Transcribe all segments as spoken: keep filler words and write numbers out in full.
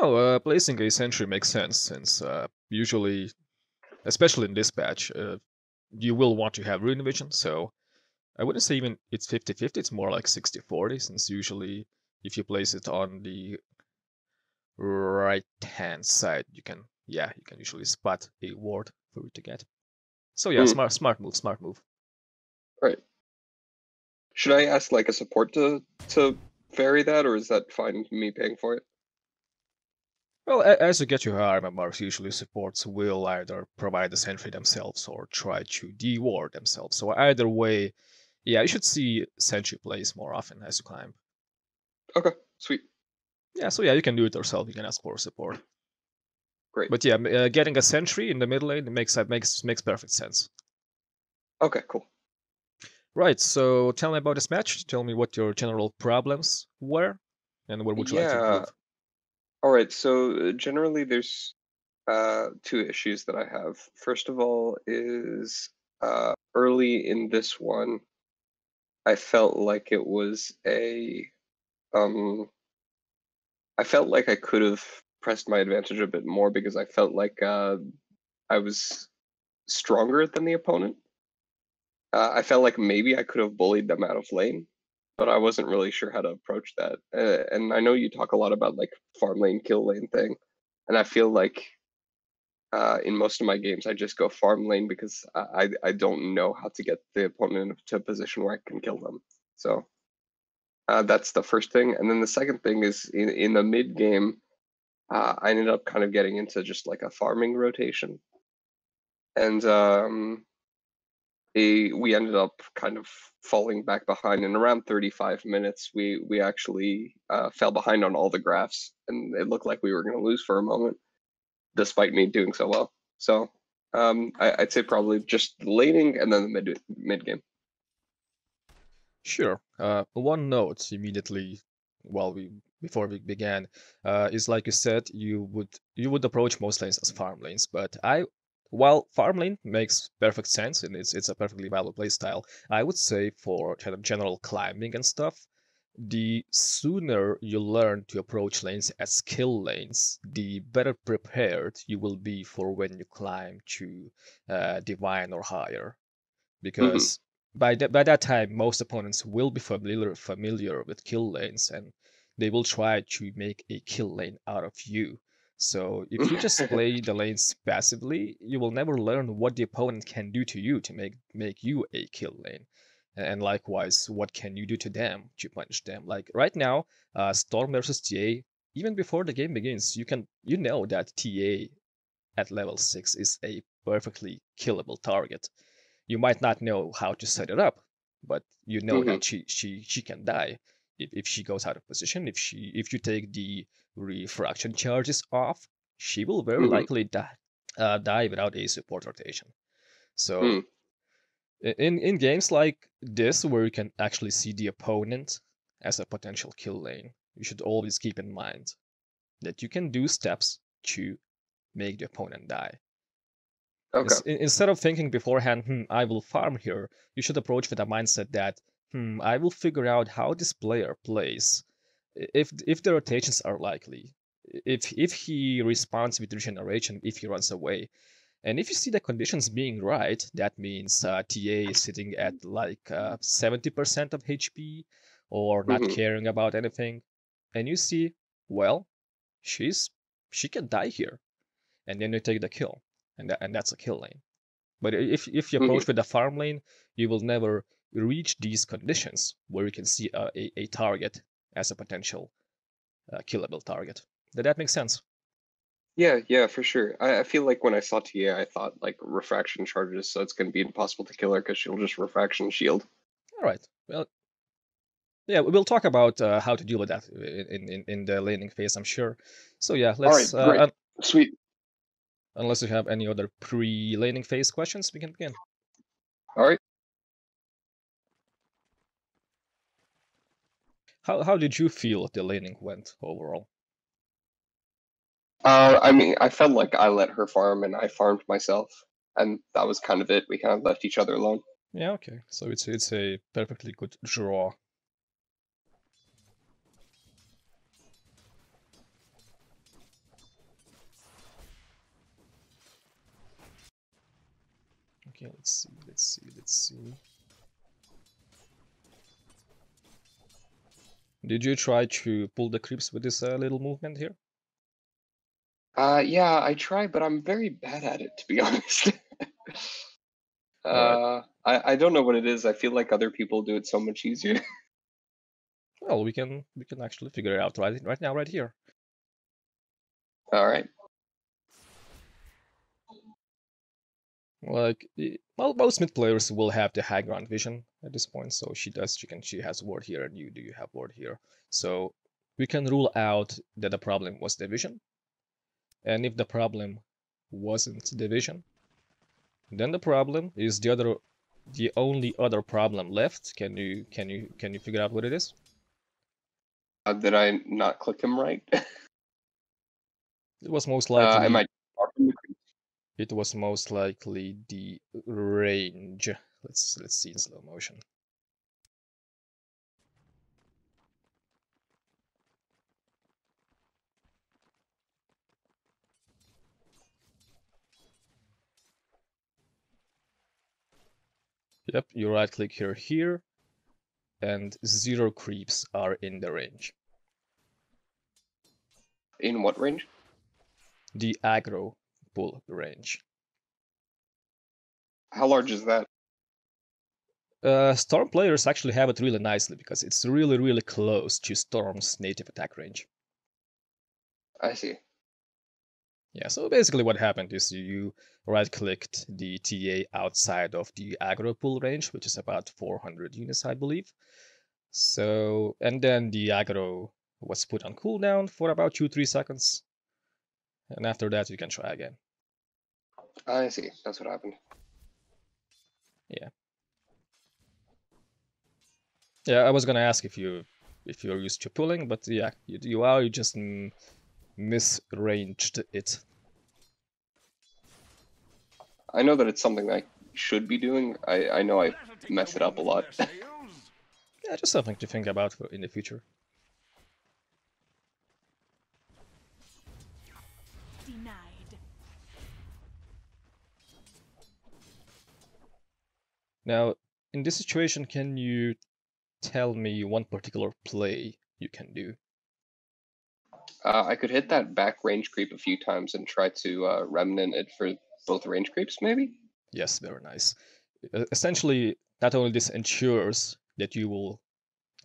No, uh, placing a sentry makes sense, since uh, usually, especially in this patch, uh, you will want to have Rune Vision, so I wouldn't say even it's fifty fifty, it's more like sixty forty, since usually if you place it on the right-hand side, you can, yeah, you can usually spot a ward for it to get. So yeah, mm. smart smart move, smart move. Right. Should I ask like a support to to vary that, or is that fine me paying for it? Well, as you get your armor marks, usually supports will either provide the sentry themselves or try to de-ward themselves. So either way, yeah, you should see sentry plays more often as you climb. Okay, sweet. Yeah, so yeah, you can do it yourself. You can ask for support. Great. But yeah, uh, getting a sentry in the mid lane makes makes makes perfect sense. Okay, cool. Right, so tell me about this match. Tell me what your general problems were, and what would you yeah. like to improve? All right, so generally there's uh, two issues that I have. First of all is uh, early in this one, I felt like it was a... Um, I felt like I could have pressed my advantage a bit more, because I felt like uh, I was stronger than the opponent. Uh, I felt like maybe I could have bullied them out of lane, but I wasn't really sure how to approach that. Uh, and I know you talk a lot about like farm lane, kill lane thing, and I feel like uh, in most of my games I just go farm lane because I I don't know how to get the opponent to a position where I can kill them. So uh, that's the first thing. And then the second thing is in in the mid game, uh, I ended up kind of getting into just like a farming rotation, and. Um, A, we ended up kind of falling back behind, and around thirty-five minutes we we actually uh, fell behind on all the graphs, and it looked like we were going to lose for a moment, despite me doing so well. So um, I, I'd say probably just laning and then the mid mid game. Sure. Uh, one note immediately while we before we began uh, is, like you said, you would you would approach most lanes as farm lanes, but I. While farm lane makes perfect sense, and it's it's a perfectly valid playstyle, I would say for kind of general climbing and stuff, the sooner you learn to approach lanes as kill lanes, the better prepared you will be for when you climb to uh, divine or higher. Because mm-hmm. by, th by that time, most opponents will be familiar, familiar with kill lanes, and they will try to make a kill lane out of you. So if you just play the lanes passively, you will never learn what the opponent can do to you to make make you a kill lane. And likewise, what can you do to them to punish them? Like right now, uh, Storm versus T A, even before the game begins, you can you know that T A at level six is a perfectly killable target. You might not know how to set it up, but you know mm-hmm. that she, she, she can die. If she goes out of position, if she if you take the refraction charges off, she will very mm-hmm. likely die, uh, die without a support rotation. So mm. in in games like this where you can actually see the opponent as a potential kill lane, you should always keep in mind that you can do steps to make the opponent die. Okay. Instead of thinking beforehand, hmm, I will farm here, you should approach with a mindset that Hmm, I will figure out how this player plays, if if the rotations are likely, if if he responds with regeneration, if he runs away. And if you see the conditions being right, that means uh, T A is sitting at like seventy percent uh, of H P or not mm-hmm. caring about anything. And you see, well, she's she can die here. And then you take the kill, and, th and that's a kill lane. But if, if you approach mm-hmm. with the farm lane, you will never... reach these conditions where you can see a, a, a target as a potential uh, killable target. Did that make sense? Yeah, yeah, for sure. I, I feel like when I saw T A, I thought like refraction charges, so it's going to be impossible to kill her because she'll just refraction shield. All right. Well, yeah, we'll talk about uh, how to deal with that in, in, in the laning phase, I'm sure. So yeah, let's... All right, great. Uh, un Sweet. Unless you have any other pre-laning phase questions, we can begin. All right. How how did you feel the laning went overall? Uh, I mean, I felt like I let her farm and I farmed myself, and that was kind of it. We kind of left each other alone. Yeah, okay. So it's it's a perfectly good draw. Okay, let's see, let's see, let's see. Did you try to pull the creeps with this uh, little movement here? Uh, yeah, I try, but I'm very bad at it, to be honest. uh, right. I, I don't know what it is. I feel like other people do it so much easier. Well, we can we can actually figure it out right right now, right here. All right. Like, well, most mid players will have the high ground vision at this point, so she does. She can. She has ward here, and you do. You have ward here, so we can rule out that the problem was the vision. And if the problem wasn't the vision, then the problem is the other, the only other problem left. Can you can you can you figure out what it is? Uh, did I not click him right? It was most likely. Uh, I might. It was most likely the range. Let's let's see in slow motion. Yep, you right click here here, and zero creeps are in the range. In what range? The aggro pull range. How large is that? Uh, Storm players actually have it really nicely because it's really, really close to Storm's native attack range. I see. Yeah, so basically what happened is you right-clicked the T A outside of the aggro pull range, which is about four hundred units, I believe. So, and then the aggro was put on cooldown for about two to three seconds. And after that, you can try again. I see. That's what happened. Yeah. Yeah, I was gonna ask if you if you're used to pulling, but yeah, you you are. You just mm, misranged it. I know that it's something I should be doing. I I know I mess it up a lot. Yeah, just something to think about for in the future. Now, in this situation, can you tell me one particular play you can do? Uh, I could hit that back range creep a few times and try to uh, remnant it for both range creeps, maybe? Yes, very nice. Uh, essentially, not only this ensures that you will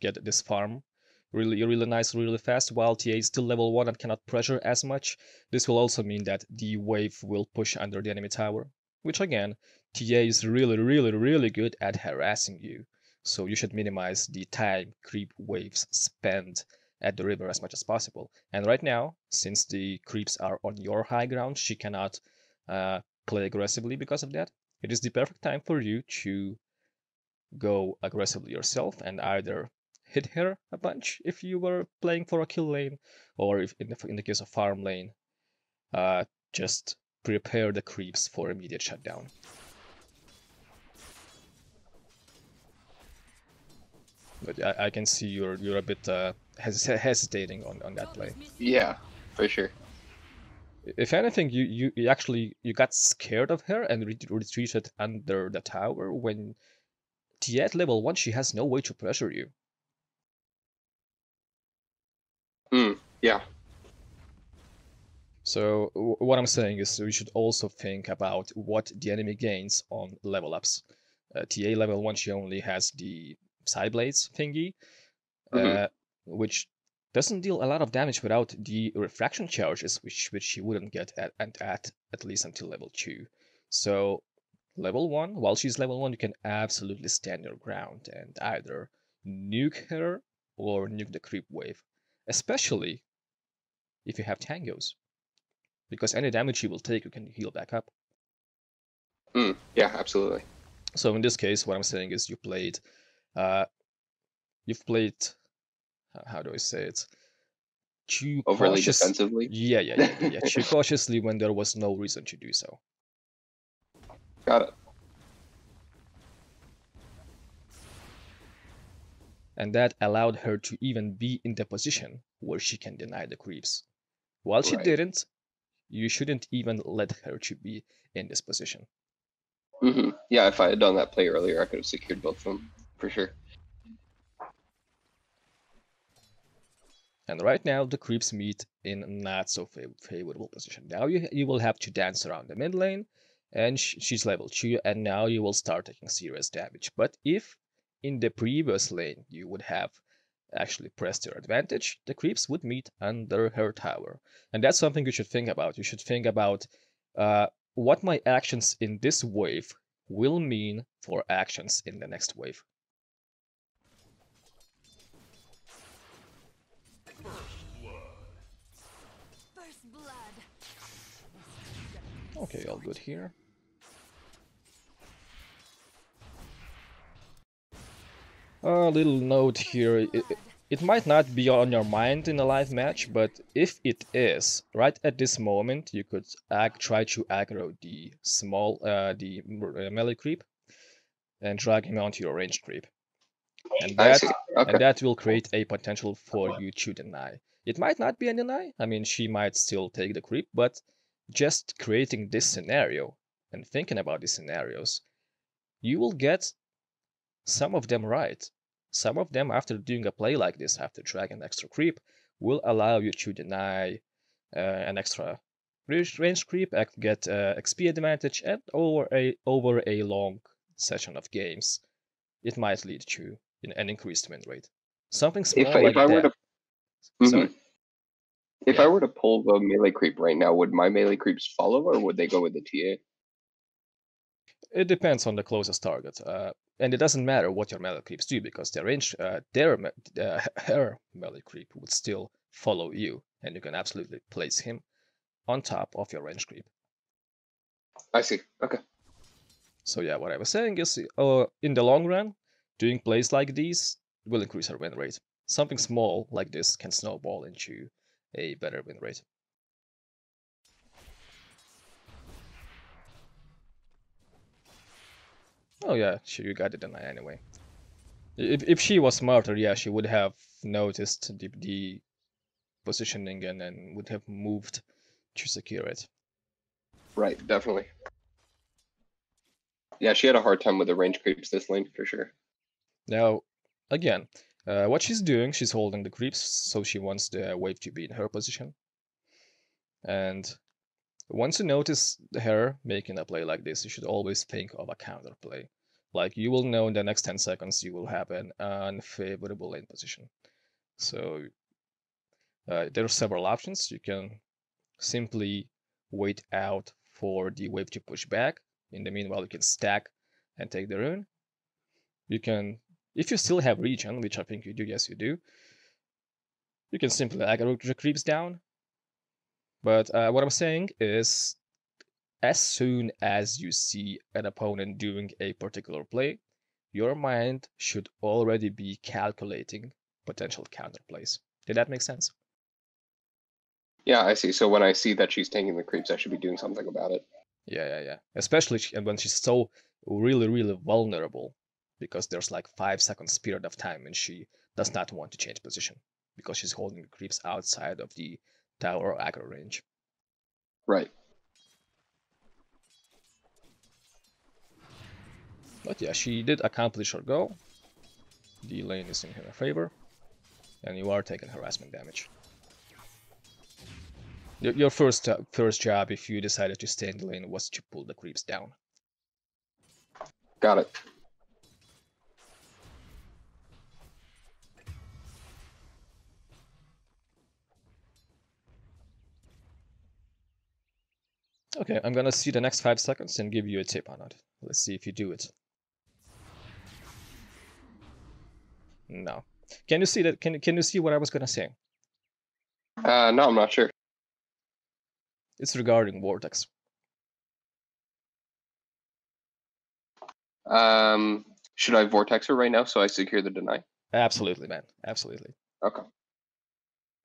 get this farm really, really nice, really fast, while T A is still level one and cannot pressure as much, this will also mean that the wave will push under the enemy tower, which again, T A is really, really, really good at harassing you, so you should minimize the time creep waves spent at the river as much as possible. And right now, since the creeps are on your high ground, she cannot uh, play aggressively because of that. It is the perfect time for you to go aggressively yourself and either hit her a bunch if you were playing for a kill lane, or if in the, in the case of farm lane, uh, just prepare the creeps for immediate shutdown. But I, I can see you're you're a bit uh, hes hesitating on, on that play. Yeah, for sure. If anything, you, you, you actually you got scared of her and re retreated under the tower when T A at level one, she has no way to pressure you. Hmm. Yeah. So what I'm saying is we should also think about what the enemy gains on level ups. Uh, T A level one, she only has the Psi Blades thingy, mm-hmm. uh, which doesn't deal a lot of damage without the refraction charges, which which she wouldn't get at and at at least until level two. So level one, while she's level one, you can absolutely stand your ground and either nuke her or nuke the creep wave, especially if you have tangos, because any damage she will take, you can heal back up. Mm, yeah, absolutely. So in this case, what I'm saying is you played. Uh, you've played, how do I say it? Too overly cautious... defensively. Yeah, yeah, yeah, yeah. yeah. Too cautiously when there was no reason to do so. Got it. And that allowed her to even be in the position where she can deny the creeps. While she right. didn't, you shouldn't even let her to be in this position. Mm-hmm. Yeah, if I had done that play earlier, I could have secured both of them, for sure. And right now, the creeps meet in not so favorable position. Now you, you will have to dance around the mid lane, and sh she's level two, and now you will start taking serious damage. But if in the previous lane you would have actually pressed your advantage, the creeps would meet under her tower. And that's something you should think about. You should think about uh, what my actions in this wave will mean for actions in the next wave. Okay, all good here. A uh, little note here, it, it, it might not be on your mind in a live match, but if it is, right at this moment you could ag try to aggro the small, uh, the melee creep and drag him onto your ranged creep. And that, okay. and that will create a potential for you to deny. It might not be a deny, I mean she might still take the creep, but just creating this scenario and thinking about these scenarios, you will get some of them right. Some of them, after doing a play like this, after dragging an extra creep, will allow you to deny uh, an extra range creep, get uh, X P advantage, and over a over a long session of games, it might lead to an increased win rate. Something small if, like if I that. Were to... Mm-hmm. Sorry. If yeah. I were to pull the melee creep right now, would my melee creeps follow, or would they go with the T A? It depends on the closest target, uh, and it doesn't matter what your melee creeps do, because their range, uh, their uh, her melee creep would still follow you, and you can absolutely place him on top of your range creep. I see. Okay. So yeah, what I was saying is, uh, in the long run, doing plays like these will increase her win rate. Something small like this can snowball into a better win rate. Oh yeah, she, you got it deny anyway. If, if she was smarter, yeah, she would have noticed the, the positioning and, and would have moved to secure it. Right, definitely. Yeah, she had a hard time with the range creeps this lane, for sure. Now, again, Uh, what she's doing, she's holding the creeps, so she wants the wave to be in her position. And once you notice her making a play like this, you should always think of a counter play. Like, you will know in the next ten seconds you will have an unfavorable lane position. So uh, there are several options. You can simply wait out for the wave to push back. In the meanwhile, you can stack and take the rune. You can... If you still have regen, which I think you do, yes you do, you can simply aggro the creeps down. But uh, what I'm saying is, as soon as you see an opponent doing a particular play, your mind should already be calculating potential counterplays. Did that make sense? Yeah, I see. So when I see that she's taking the creeps, I should be doing something about it. Yeah, yeah, yeah. Especially when she's so really, really vulnerable, because there's like five seconds period of time and she does not want to change position because she's holding the creeps outside of the tower aggro range. Right. But yeah, she did accomplish her goal. The lane is in her favor and you are taking harassment damage. Your first, uh, first job, if you decided to stay in the lane, was to pull the creeps down. Got it. Okay, I'm gonna see the next five seconds and give you a tip on it. Let's see if you do it. No. Can you see that? Can Can you see what I was gonna say? Uh, no, I'm not sure. It's regarding Vortex. Um, should I Vortex her right now so I secure the deny? Absolutely, man. Absolutely. Okay.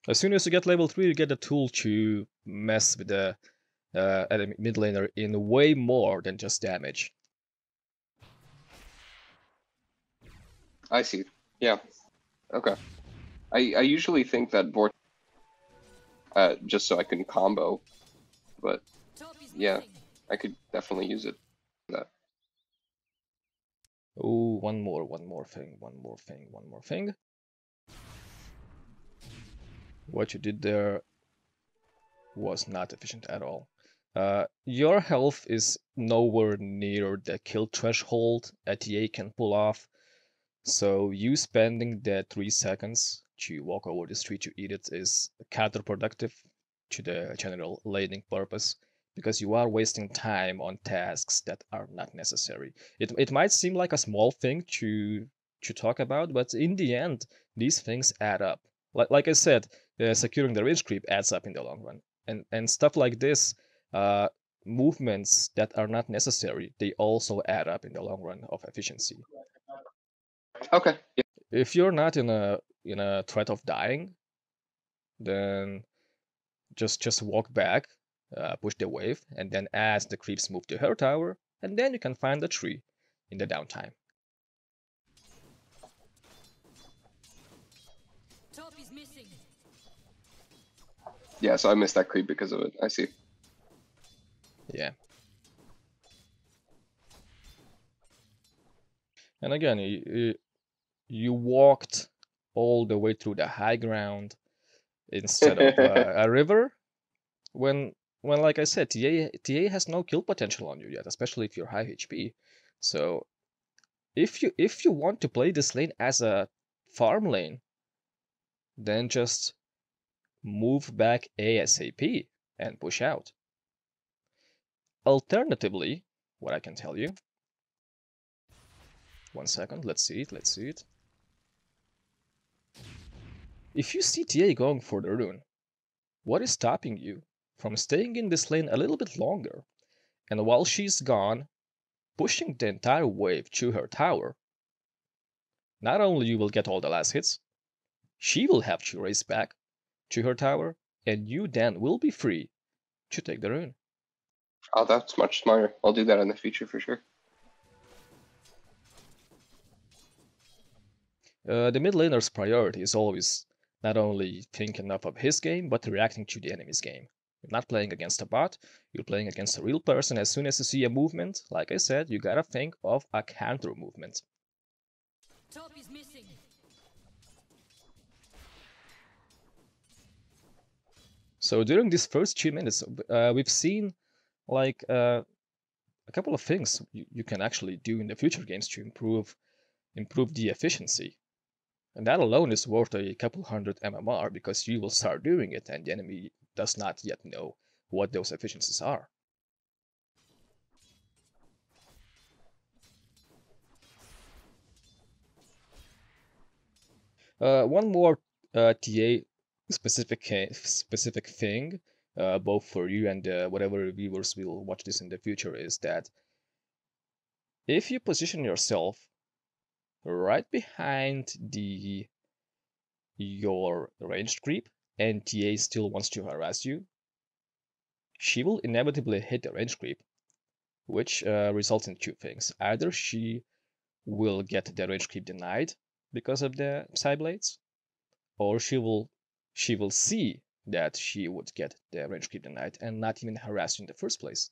As soon as you get level three, you get a tool to mess with the Uh, at a mid laner in way more than just damage. I see. Yeah. Okay. I I usually think that Vortex uh, just so I can combo, but yeah, I could definitely use it for that. Oh, one more, one more thing, one more thing, one more thing. What you did there was not efficient at all. Uh, your health is nowhere near the kill threshold a T A can pull off. So you spending the three seconds to walk over the tree to eat it is counterproductive to the general laning purpose, because you are wasting time on tasks that are not necessary. It, it might seem like a small thing to to talk about, but in the end, these things add up. Like, like I said, uh, securing the range creep adds up in the long run. And, and stuff like this, uh, movements that are not necessary, they also add up in the long run of efficiency. Okay. Yeah. If you're not in a in a threat of dying, then just just walk back, uh, push the wave, and then as the creeps move to her tower, and then you can find the tree in the downtime. Top is missing. Yeah, so I missed that creep because of it. I see. Yeah. And again, you, you walked all the way through the high ground instead of uh, a river. When, when like I said, T A, T A has no kill potential on you yet, especially if you're high H P. So, if you if you want to play this lane as a farm lane, then just move back ASAP and push out. Alternatively, what I can tell you. One second, let's see it, let's see it. If you see T A going for the rune, what is stopping you from staying in this lane a little bit longer, and while she's gone, pushing the entire wave to her tower? Not only you will get all the last hits, she will have to race back to her tower, and you then will be free to take the rune. Oh, that's much smarter. I'll do that in the future for sure. Uh, the mid laner's priority is always not only thinking of his game, but reacting to the enemy's game. You're not playing against a bot, you're playing against a real person. As soon as you see a movement, like I said, you gotta think of a counter movement. Top is missing. So during these first two minutes, uh, we've seen like uh, a couple of things you, you can actually do in the future games to improve improve the efficiency. And that alone is worth a couple hundred M M R, because you will start doing it and the enemy does not yet know what those efficiencies are. Uh, one more uh, T A specific specific thing, uh, both for you and uh, whatever viewers will watch this in the future, is that if you position yourself right behind the your ranged creep and T A still wants to harass you, she will inevitably hit the ranged creep, which uh, results in two things. Either she will get the ranged creep denied because of the Psi Blades, or she will she will see that she would get the ranged creep denied and not even harass you in the first place.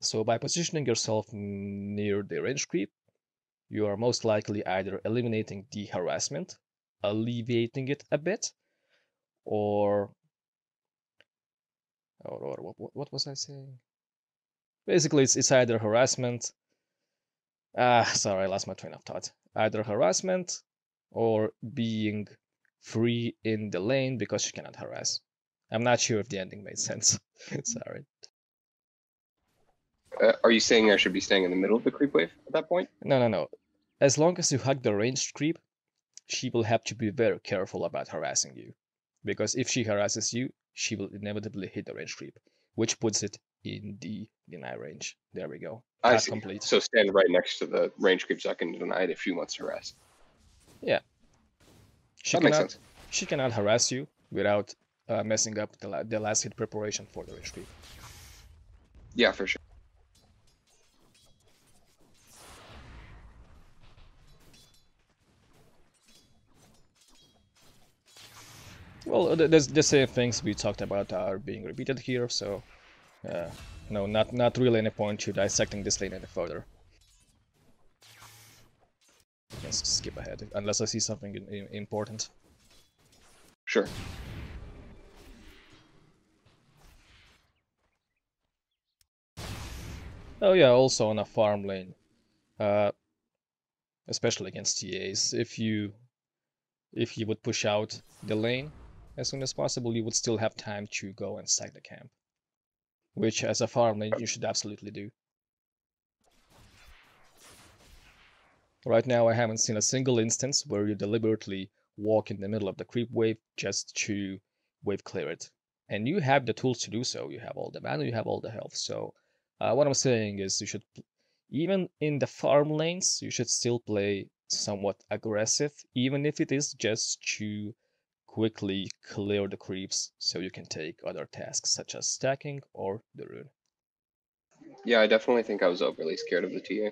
So by positioning yourself near the ranged creep, you are most likely either eliminating the harassment, alleviating it a bit, or, or, or what, what was I saying? Basically, it's, it's either harassment, ah, sorry, I lost my train of thought, either harassment or being free in the lane because you cannot harass. I'm not sure if the ending made sense, sorry. Uh, are you saying I should be staying in the middle of the creep wave at that point? No, no, no. As long as you hug the ranged creep, she will have to be very careful about harassing you. Because if she harasses you, she will inevitably hit the ranged creep, which puts it in the deny range. There we go. I see. Complete. So stand right next to the ranged creep so I can deny it if she wants to harass. Yeah. She that cannot, makes sense. She cannot harass you without uh, messing up the, la the last hit preparation for the ranged creep. Yeah, for sure. Well, the, the same things we talked about are being repeated here, so uh, no, not, not really any point to dissecting this lane any further. can skip ahead, unless I see something in, in, important. Sure. Oh yeah, also on a farm lane, uh, especially against T As, if you if you would push out the lane as soon as possible, you would still have time to go and sack the camp, which as a farm lane you should absolutely do. Right now I haven't seen a single instance where you deliberately walk in the middle of the creep wave just to wave clear it. And you have the tools to do so, you have all the mana, you have all the health, so uh, what I'm saying is you should, even in the farm lanes, you should still play somewhat aggressive, even if it is just to quickly clear the creeps so you can take other tasks such as stacking or the rune. Yeah, I definitely think I was overly scared of the T A.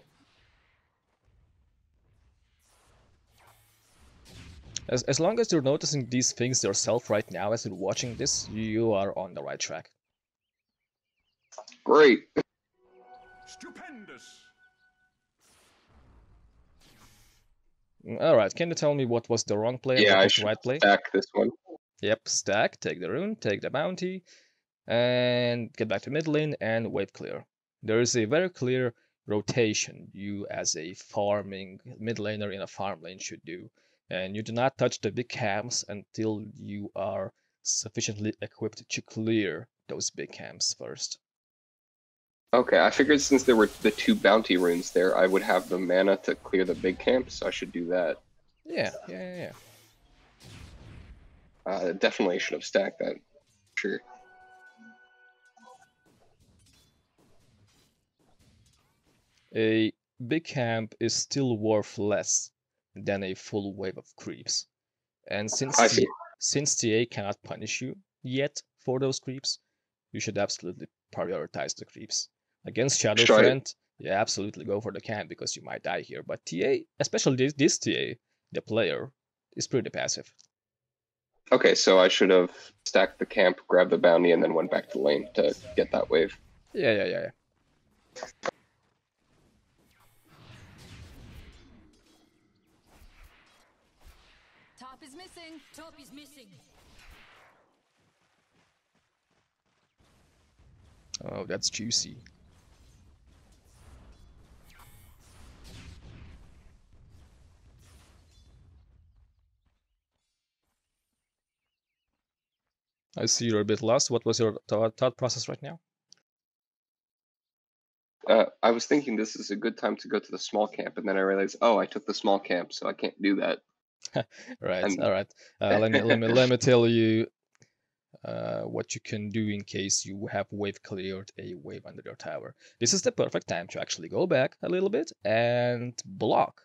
As, as long as you're noticing these things yourself right now as you're watching this, you are on the right track. Great. Stupendous. Alright, can you tell me what was the wrong play? Yeah, I should right play? Stack this one. Yep, stack, take the rune, take the bounty, and get back to mid lane and wave clear. There is a very clear rotation you as a farming mid laner in a farm lane should do. And you do not touch the big camps until you are sufficiently equipped to clear those big camps first. Okay, I figured since there were the two bounty runes there, I would have the mana to clear the big camps, so I should do that. Yeah, yeah, yeah. Uh, definitely should have stacked that, sure. A big camp is still worth less than a full wave of creeps, and since T A, since T A cannot punish you yet for those creeps, you should absolutely prioritize the creeps. Against Shadow Fiend, yeah, absolutely go for the camp because you might die here, but T A, especially this, this T A, the player, is pretty passive. Okay, so I should have stacked the camp, grabbed the bounty, and then went back to lane to get that wave. Yeah, yeah, yeah, yeah. Top is missing. Oh, that's juicy. I see you're a bit lost. What was your th thought process right now? Uh, I was thinking this is a good time to go to the small camp, and then I realized, oh, I took the small camp, so I can't do that. Right, and... all right. Uh, let me let me let me tell you uh, what you can do in case you have wave cleared a wave under your tower. This is the perfect time to actually go back a little bit and block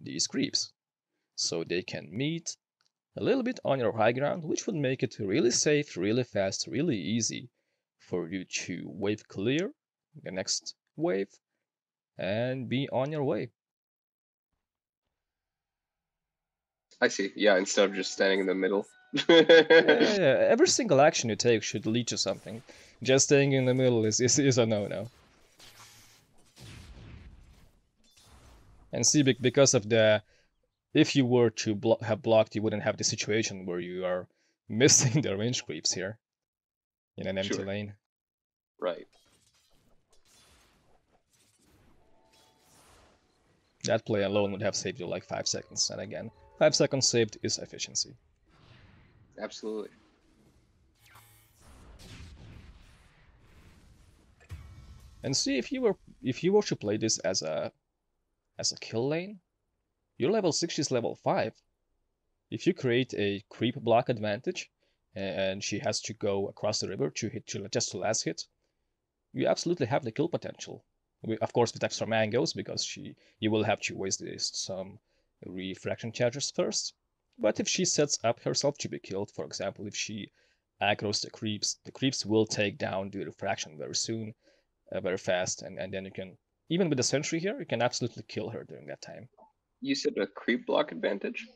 these creeps, so they can meet a little bit on your high ground, which would make it really safe, really fast, really easy for you to wave clear the next wave and be on your way. I see. Yeah, instead of just standing in the middle. Yeah, yeah, every single action you take should lead to something. Just staying in the middle is, is, is a no-no. And see, because of the... If you were to blo have blocked, you wouldn't have the situation where you are missing the range creeps here. In an empty sure. lane. Right. That play alone would have saved you like five seconds, and again... Five seconds saved is efficiency. Absolutely. And see, if you were if you were to play this as a as a kill lane, your level six is level five. If you create a creep block advantage, and she has to go across the river to hit to just to last hit, you absolutely have the kill potential. We, of course, with extra mangoes because she you will have to waste this, some. Refraction charges first, but if she sets up herself to be killed, for example, if she aggros the creeps, the creeps will take down the refraction very soon, uh, very fast, and, and then you can, even with the sentry here, you can absolutely kill her during that time. You said a creep block advantage?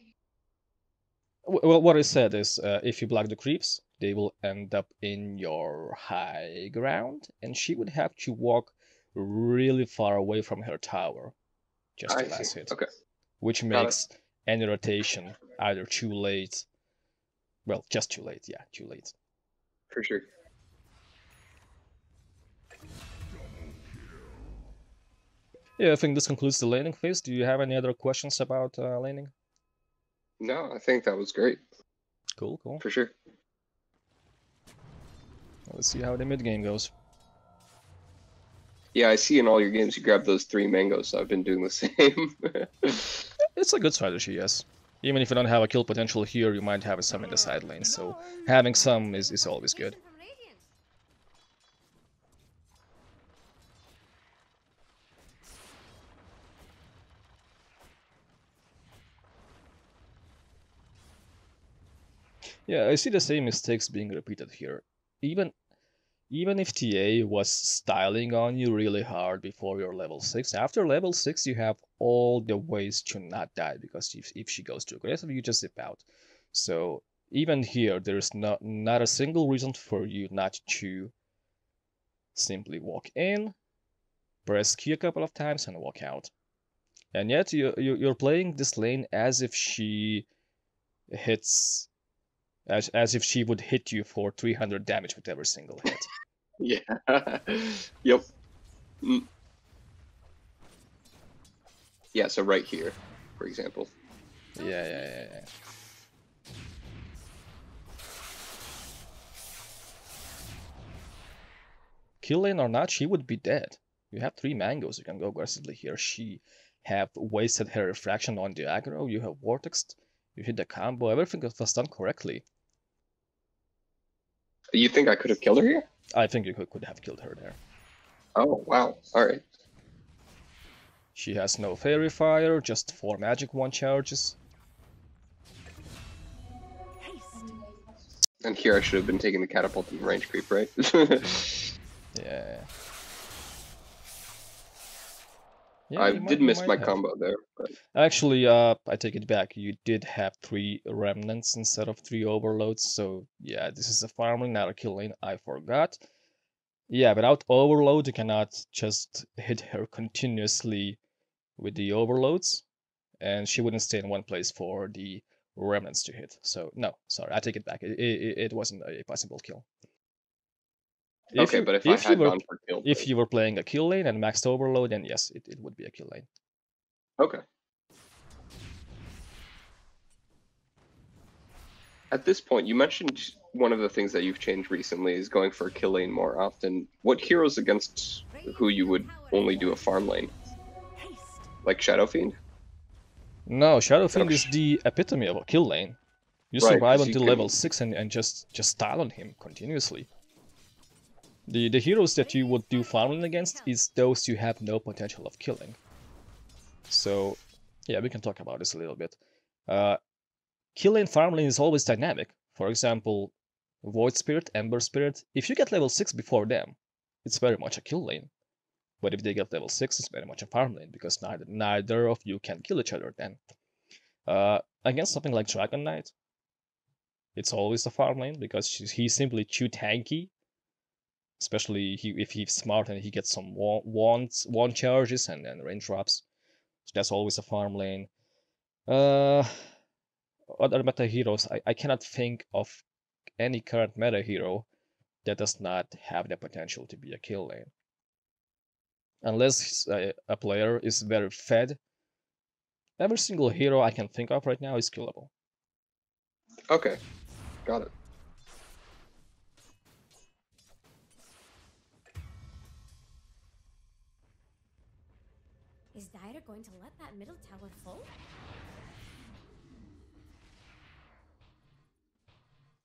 Well, what I said is, uh, if you block the creeps, they will end up in your high ground, and she would have to walk really far away from her tower just to last hit. Okay. which makes any rotation either too late, well, just too late, yeah, too late. For sure. Yeah, I think this concludes the laning phase. Do you have any other questions about uh, laning? No, I think that was great. Cool, cool. For sure. Let's see how the mid game goes. Yeah, I see in all your games you grab those three mangoes, so I've been doing the same. It's a good strategy, yes. Even if you don't have a kill potential here, you might have some in the side lane, so having some is, is always good. Yeah, I see the same mistakes being repeated here. Even even if T A was styling on you really hard before you're level six, after level six you have all the ways to not die, because if, if she goes too aggressive, you just zip out. So even here, there's not, not a single reason for you not to simply walk in, press Q a couple of times, and walk out. And yet you, you, you're playing this lane as if she hits... As, as if she would hit you for three hundred damage with every single hit. Yeah. Yep. Mm. Yeah, so right here, for example. Yeah, yeah, yeah, yeah. Kill lane or not, she would be dead. You have three mangoes, you can go aggressively here. She have wasted her refraction on the aggro, you have vortexed, you hit the combo, everything was done correctly. You think I could have killed her here? I think you could, could have killed her there. Oh, wow. Alright. She has no fairy fire, just four magic one charges. And here I should have been taking the catapult and range creep, right? Yeah. Yeah, I did might, miss my have. combo there. But... Actually, uh, I take it back. You did have three remnants instead of three overloads. So, yeah, this is a farm lane, not a kill lane. I forgot. Yeah, without overload, you cannot just hit her continuously with the overloads. And she wouldn't stay in one place for the remnants to hit. So, no, sorry, I take it back. It, it, it wasn't a possible kill. If okay, you, but if, if I had were, gone for kill... If you were playing a kill lane and maxed overload, then yes, it, it would be a kill lane. Okay. At this point, you mentioned one of the things that you've changed recently is going for a kill lane more often. What heroes against who you would only do a farm lane? Like Shadow Fiend? No, Shadow Fiend oh, is the epitome of a kill lane. You right, survive until level six and, and just, just style on him continuously. The, the heroes that you would do farming against is those you have no potential of killing. So, yeah, we can talk about this a little bit. Uh, killing farming is always dynamic. For example, Void Spirit, Ember Spirit, if you get level six before them, it's very much a kill lane. But if they get level six, it's very much a farm lane, because neither, neither of you can kill each other then. Uh, against something like Dragon Knight, it's always a farm lane, because he's simply too tanky. Especially he, if he's smart and he gets some wands, wand charges and, and range drops. So that's always a farm lane. Uh, other meta heroes, I, I cannot think of any current meta hero that does not have the potential to be a kill lane. Unless a, a player is very fed, every single hero I can think of right now is killable. Okay, got it. Is Dire going to let that middle tower fall?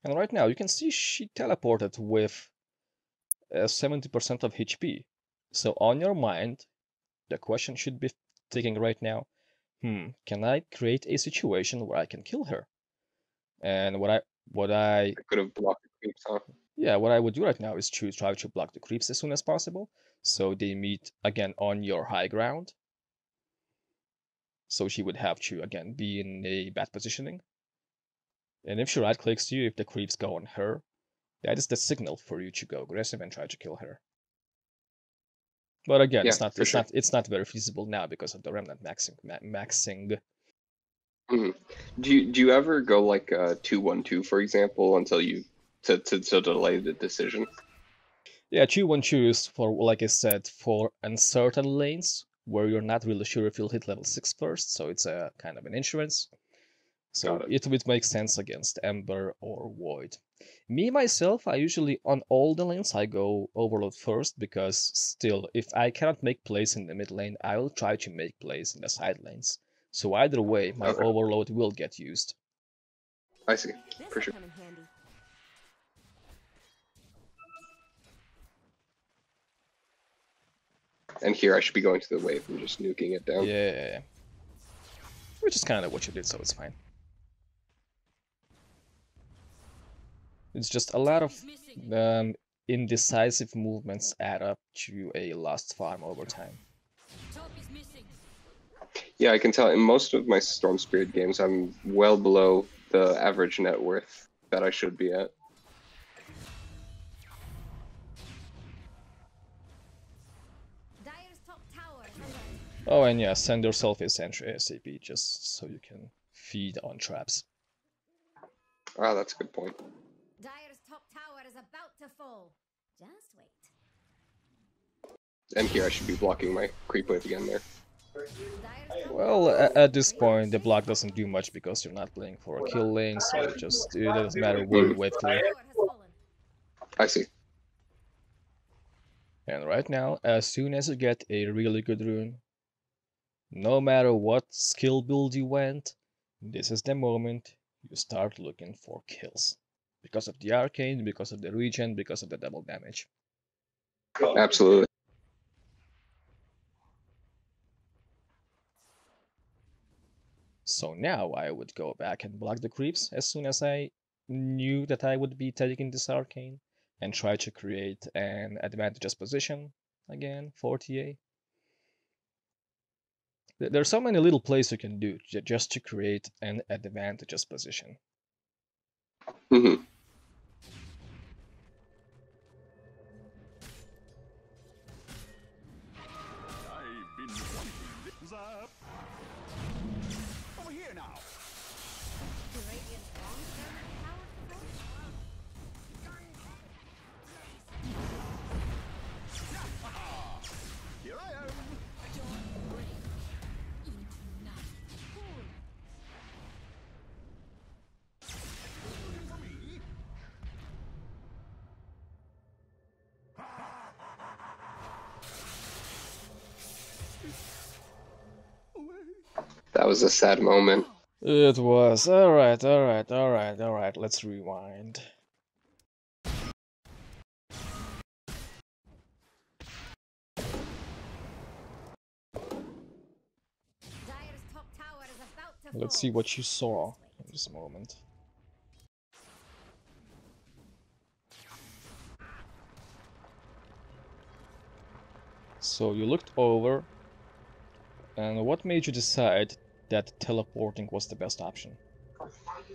And right now, you can see she teleported with seventy percent uh, of H P. So on your mind, the question should be thinking right now, hmm, can I create a situation where I can kill her? And what I... what I, I could have blocked the creeps, huh? Yeah, what I would do right now is to try to block the creeps as soon as possible, so they meet again on your high ground. So she would have to, again, be in a bad positioning. And if she right-clicks you, if the creeps go on her, that is the signal for you to go aggressive and try to kill her. But again, yeah, it's not it's sure. not it's not very feasible now because of the remnant maxing ma maxing Mm-hmm. Do you do you ever go like uh, two one two for example until you to to, to delay the decision? Yeah, two one two is for, like I said, for uncertain lanes where you're not really sure if you'll hit level six first, so it's a kind of an insurance. So it. it would make sense against Ember or Void. Me myself, I usually on all the lanes I go Overload first because still if I cannot make plays in the mid lane, I'll try to make plays in the side lanes. So either way, my okay. Overload will get used. I see. For sure. And here I should be going to the wave and just nuking it down. Yeah. Which is kind of what you did, so it's fine. It's just a lot of um, indecisive movements add up to a lost farm over time. Yeah, I can tell in most of my Storm Spirit games, I'm well below the average net worth that I should be at. Oh, and yeah, send yourself a sentry A S A P just so you can feed on traps. Ah, that's a good point. Dire's top tower is about to fall. Just wait. And here I should be blocking my creep wave again there. Well, at this point, the block doesn't do much because you're not playing for a kill lane, so it just it doesn't matter where you wave to. I see. And right now, as soon as you get a really good rune, no matter what skill build you went, this is the moment you start looking for kills. Because of the arcane, because of the regen, because of the double damage. Absolutely. So now I would go back and block the creeps as soon as I knew that I would be taking this arcane and try to create an advantageous position again for T A. There are so many little plays you can do just to create an advantageous position. Mm-hmm. That was a sad moment. It was. Alright, alright, alright, alright. Let's rewind. Let's see what you saw in this moment. So you looked over, and what made you decide that teleporting was the best option?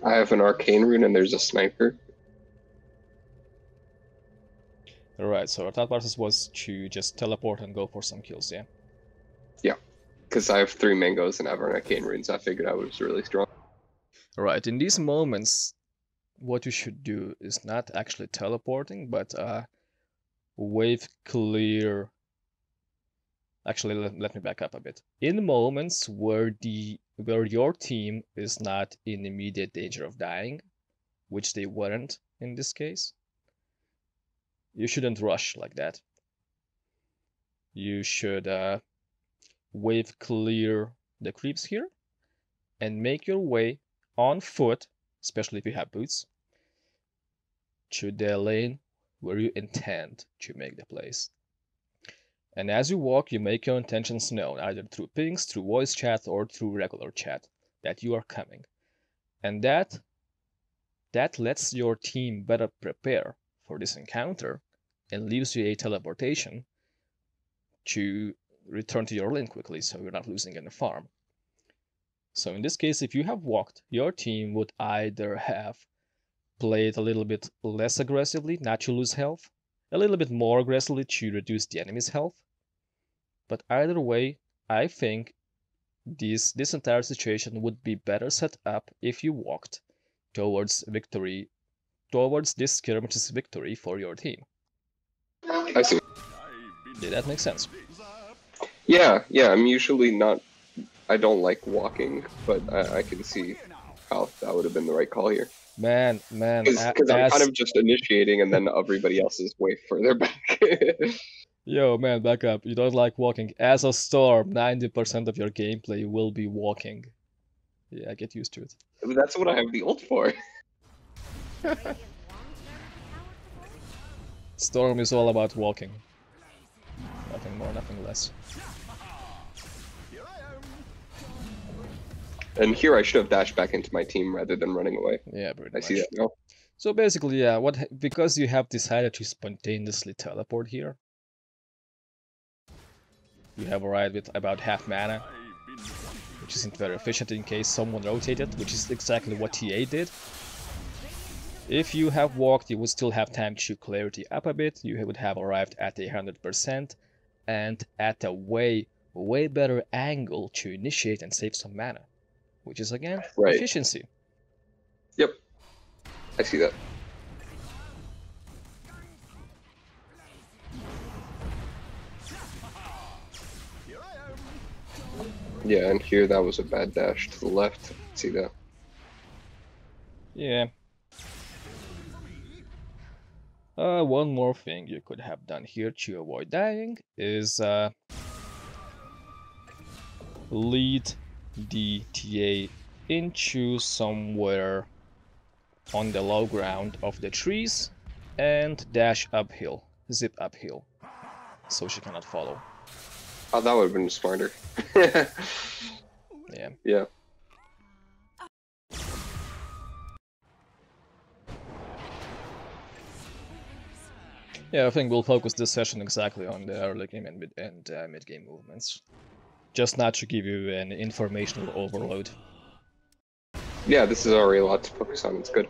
I have an arcane rune and there's a sniper. Alright, so our thought process was to just teleport and go for some kills, yeah? Yeah, because I have three mangoes and I have an arcane rune, so I figured I was really strong. Alright, in these moments, what you should do is not actually teleporting, but uh, wave clear. Actually, let, let me back up a bit. In moments where the where your team is not in immediate danger of dying, which they weren't in this case, you shouldn't rush like that. You should uh, wave clear the creeps here and make your way on foot, especially if you have boots, to the lane where you intend to make the plays. And as you walk, you make your intentions known, either through pings, through voice chat, or through regular chat, that you are coming. And that, that lets your team better prepare for this encounter and leaves you a teleportation to return to your lane quickly so you're not losing any farm. So in this case, if you have walked, your team would either have played a little bit less aggressively, not to lose health, a little bit more aggressively to reduce the enemy's health. But either way, I think This, this entire situation would be better set up if you walked towards victory, towards this skirmish's victory for your team. I see. Did that make sense? Yeah, yeah, I'm usually not... I don't like walking, but I, I can see how that would have been the right call here. Man, man... Because I'm kind of just initiating and then everybody else is way further back. Yo, man, back up. You don't like walking. As a Storm, ninety percent of your gameplay will be walking. Yeah, get used to it. But that's what I have the ult for. Storm is all about walking. Nothing more, nothing less. And here I should have dashed back into my team rather than running away. Yeah, pretty I much. See that now. So basically, yeah, what because you have decided to spontaneously teleport here, you have arrived with about half mana, which isn't very efficient in case someone rotated, which is exactly what T A did. If you have walked, you would still have time to clarity up a bit, you would have arrived at one hundred percent, and at a way, way better angle to initiate and save some mana, which is again, right. Efficiency. Yep, I see that. Yeah, and here that was a bad dash to the left. See that? Yeah. Uh, one more thing you could have done here to avoid dying is uh, lead the T A into somewhere on the low ground of the trees and dash uphill, zip uphill, so she cannot follow. Oh, that would have been smarter. Yeah. Yeah. Yeah, I think we'll focus this session exactly on the early game and mid and uh, mid game movements, just not to give you an informational overload. Yeah, this is already a lot to focus on. It's good.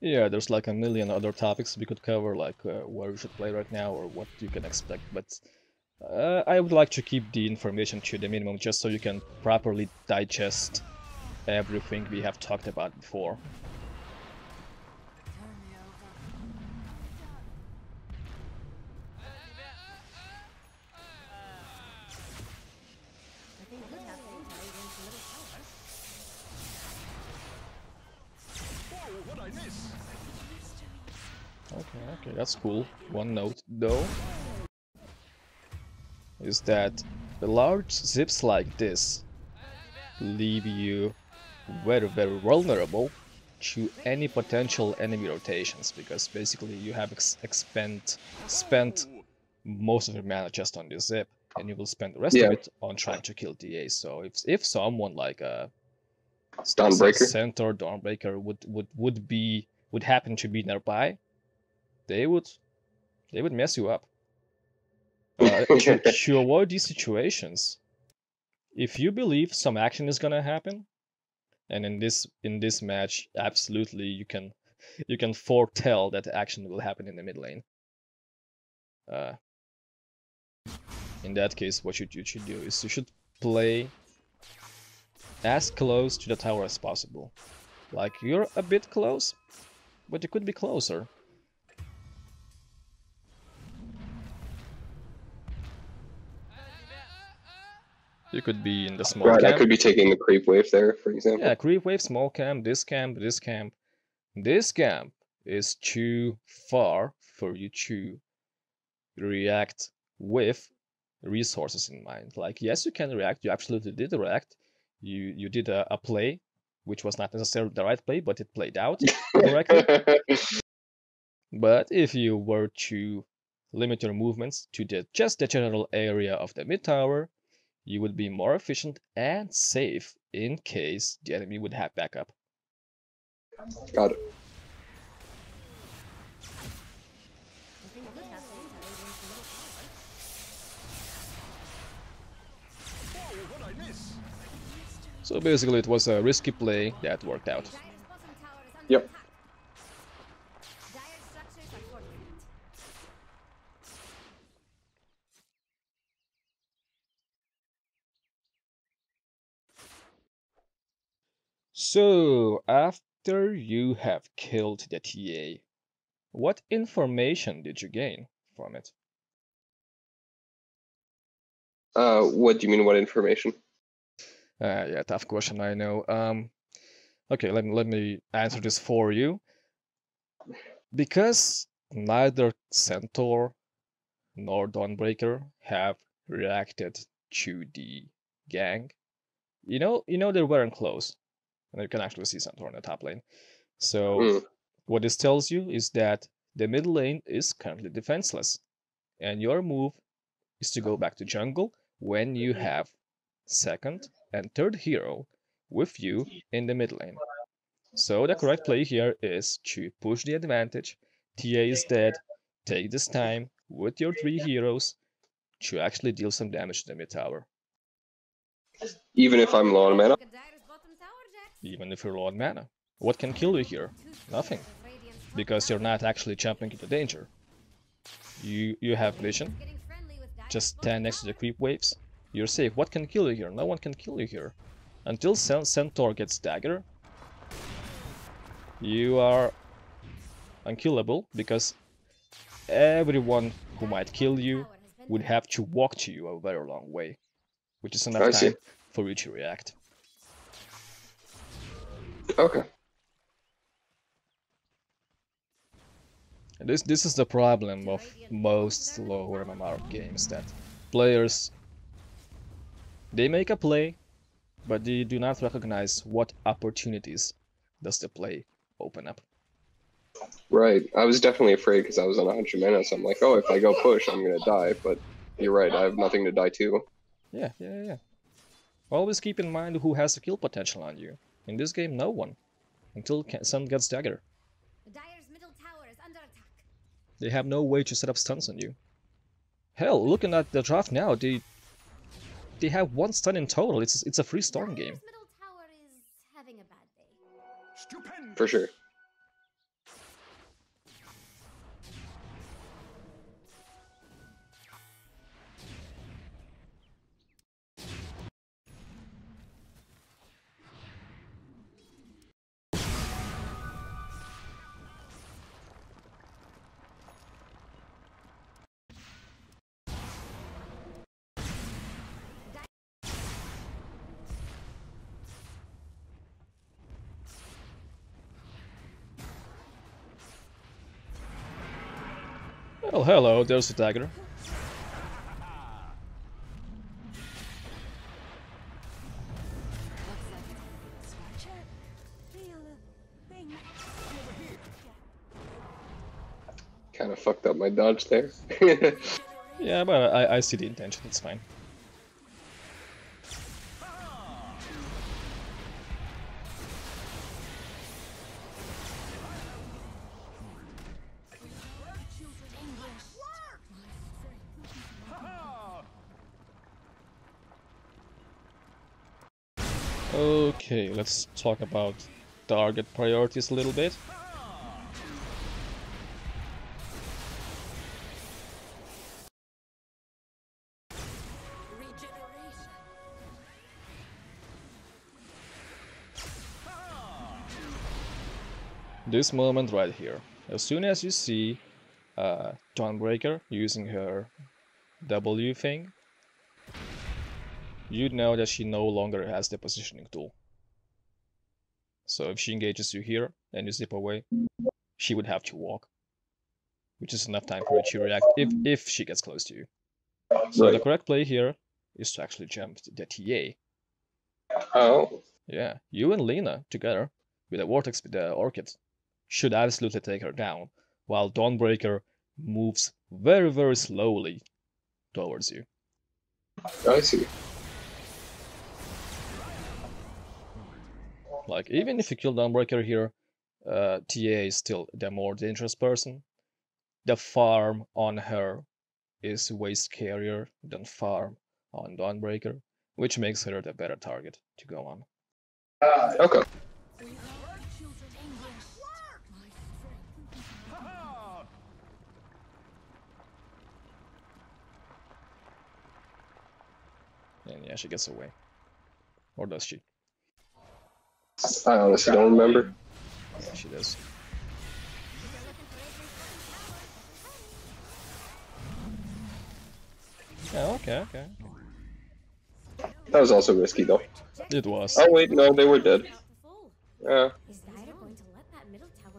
Yeah, there's like a million other topics we could cover, like uh, where you should play right now or what you can expect, but uh, I would like to keep the information to the minimum just so you can properly digest everything we have talked about before. Okay, that's cool. One note, though, is that the large zips like this leave you very, very vulnerable to any potential enemy rotations, because basically you have ex expend, spent most of your mana just on this zip, and you will spend the rest yeah. of it on trying to kill T A. So if, if someone like a Dawnbreaker, Centaur, Dawnbreaker would, would, would, be, would happen to be nearby, They would, they would mess you up. Uh, to, to avoid these situations, if you believe some action is gonna happen, and in this in this match, absolutely you can you can foretell that action will happen in the mid lane. Uh, in that case, what you, you should do is you should play as close to the tower as possible. Like you're a bit close, but you could be closer. You could be in the small right, camp. I could be taking the creep wave there, for example. Yeah, creep wave, small camp, this camp, this camp. This camp is too far for you to react with resources in mind. Like, yes, you can react. You absolutely did react. You you did a, a play, which was not necessarily the right play, but it played out correctly. But if you were to limit your movements to the, just the general area of the mid tower, you would be more efficient and safe in case the enemy would have backup. Got it. So basically it was a risky play that worked out. Yep. So, after you have killed the T A, what information did you gain from it? Uh, what do you mean, what information? Uh, yeah, tough question, I know. Um, okay, let me, let me answer this for you. Because neither Centaur nor Dawnbreaker have reacted to the gang, you know, you know they weren't close. And you can actually see Centaur in the top lane. So mm. what this tells you is that the mid lane is currently defenseless. And your move is to go back to jungle when you have second and third hero with you in the mid lane. So the correct play here is to push the advantage. T A is dead. Take this time with your three heroes to actually deal some damage to the mid tower. Even if I'm low on mana? Even if you're low on mana. What can kill you here? Nothing. Because you're not actually jumping into danger. You you have vision. Just stand next to the creep waves. You're safe. What can kill you here? No one can kill you here. Until Centaur gets dagger, you are unkillable, because everyone who might kill you would have to walk to you a very long way. Which is enough time for you to react. Okay. This this is the problem of most slow M M R games, that players, they make a play, but they do not recognize what opportunities does the play open up. Right. I was definitely afraid because I was on one hundred mana, so I'm like, oh, if I go push, I'm gonna die. But you're right. I have nothing to die to. Yeah, yeah, yeah. Always keep in mind who has the kill potential on you. In this game, no one, until Sun gets dagger. Dyer's middle tower is under attack. They have no way to set up stuns on you. Hell, looking at the draft now, they they have one stun in total. It's it's a free storm game. Dyer's middle tower is having a bad day. Stupendous. For sure. Well, hello, there's the dagger. Kind of fucked up my dodge there. Yeah, but I, I see the intention, it's fine. Okay, let's talk about target priorities a little bit. This moment right here. As soon as you see uh, Dawnbreaker using her W thing, you know that she no longer has the positioning tool. So if she engages you here and you zip away, she would have to walk, which is enough time for you to react if, if she gets close to you. So right. The correct play here is to actually jump the T A. Oh. Yeah, you and Lina together with the Vortex, with the Orchid, should absolutely take her down, while Dawnbreaker moves very, very slowly towards you. I see. Like, even if you kill Dawnbreaker here, uh, T A is still the more dangerous person. the farm on her is way scarier than farm on Dawnbreaker, which makes her the better target to go on. Uh, okay. And yeah, she gets away. Or does she? I honestly don't remember. Yeah, she does. Oh, okay, okay. That was also risky, though. It was. Oh wait, no, they were dead. Yeah.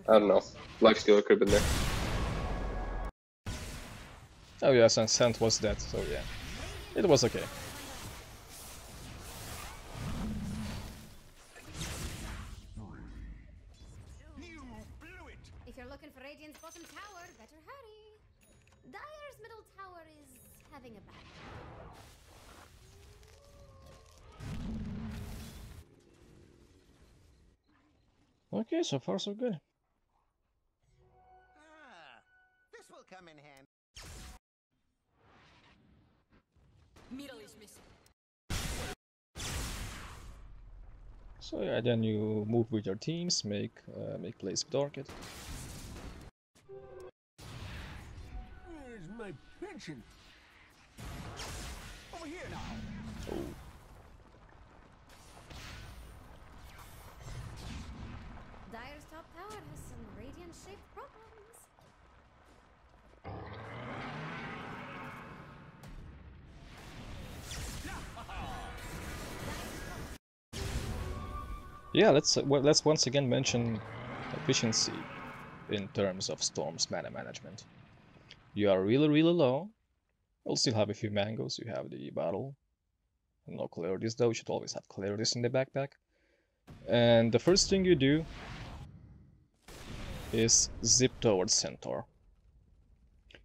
I don't know. Life Stealer could have been there. Oh yes, and Scent was dead, so yeah. It was okay. Okay, so far so good. Ah, this will come in handy. Middle is missing. So yeah, then you move with your teams, make uh, make plays with Orchid. Where's my pension? Over here now. Oh. Yeah, let's uh, well, let's once again mention efficiency in terms of Storm's mana management. You are really, really low. You'll still have a few mangoes. You have the battle. No clarities though. You should always have clarities in the backpack. And the first thing you do is zip towards Centaur.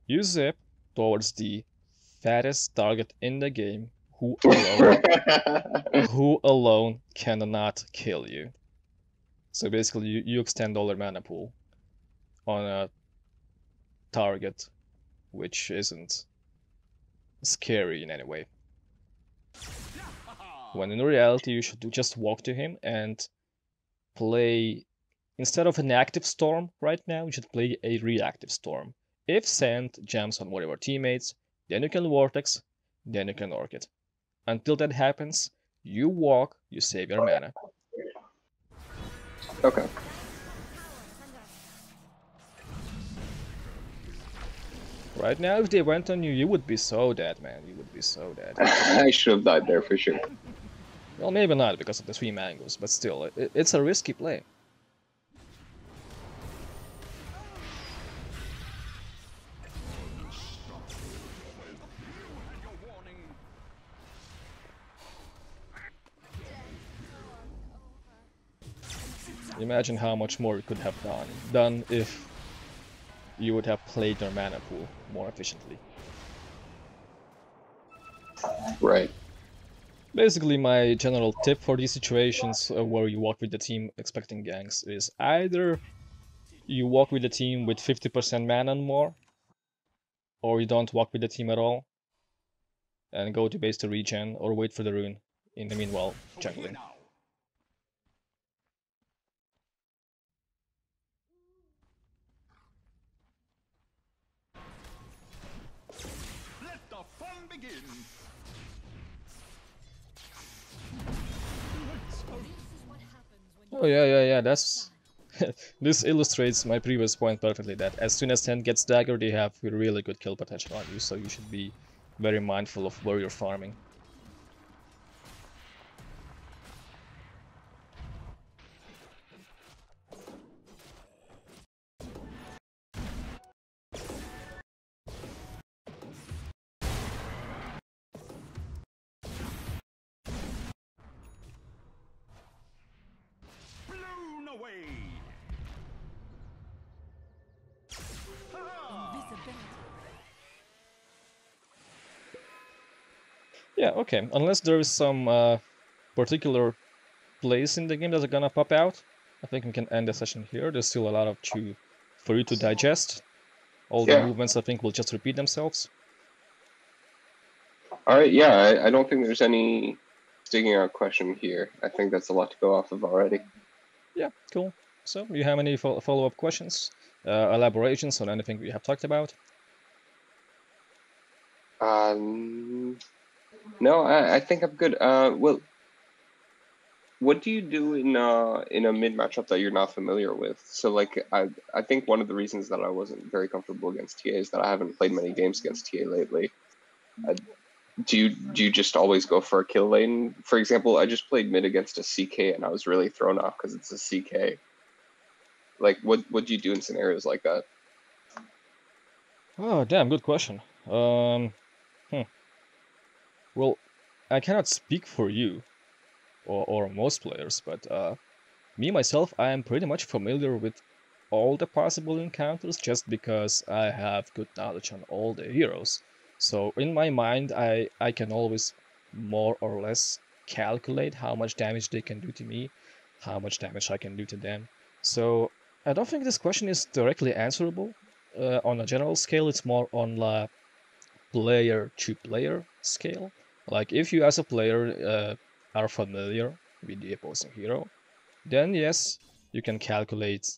You zip towards the fattest target in the game, who alone, who alone cannot kill you. So basically, you, you extend all their mana pool on a target which isn't scary in any way. When in reality, you should do just walk to him and play. Instead of an active storm right now, you should play a reactive storm. If Sand jumps on one of your teammates, then you can Vortex, then you can Orchid. Until that happens, you walk, you save your mana. Okay. Right now, if they went on you, you would be so dead, man. You would be so dead. I should have died there for sure. Well, maybe not because of the three mangoes, but still, it, it's a risky play. Imagine how much more it could have done, done if you would have played their mana pool more efficiently. Right. Basically, my general tip for these situations uh, where you walk with the team expecting ganks is either you walk with the team with fifty percent mana and more, or you don't walk with the team at all and go to base to regen or wait for the rune in the meanwhile jungling. Oh yeah, yeah, yeah, that's... This illustrates my previous point perfectly, that as soon as Sand gets daggered, they have really good kill potential on you, so you should be very mindful of where you're farming. Yeah, okay, unless there is some uh, particular place in the game that's gonna pop out, I think we can end the session here. There's still a lot of chew for you to digest. all yeah. the movements, I think, will just repeat themselves. All right, yeah, I, I don't think there's any digging out question here. I think that's a lot to go off of already. Yeah, cool. So, do you have any fo follow-up questions, uh, elaborations on anything we have talked about? Um, no, I, I think I'm good. Uh, well, what do you do in uh in a mid matchup that you're not familiar with? So, like, I I think one of the reasons that I wasn't very comfortable against T A is that I haven't played many games against T A lately. I, Do you, do you just always go for a kill lane? For example, I just played mid against a C K and I was really thrown off because it's a C K. Like, what what do you do in scenarios like that? Oh, damn, good question. Um, hmm. Well, I cannot speak for you or, or most players, but uh, me, myself, I am pretty much familiar with all the possible encounters just because I have good knowledge on all the heroes. So in my mind, I, I can always more or less calculate how much damage they can do to me, how much damage I can do to them. So I don't think this question is directly answerable. Uh, on a general scale, it's more on la player-to-player scale. Like if you as a player uh, are familiar with the opposing hero, then yes, you can calculate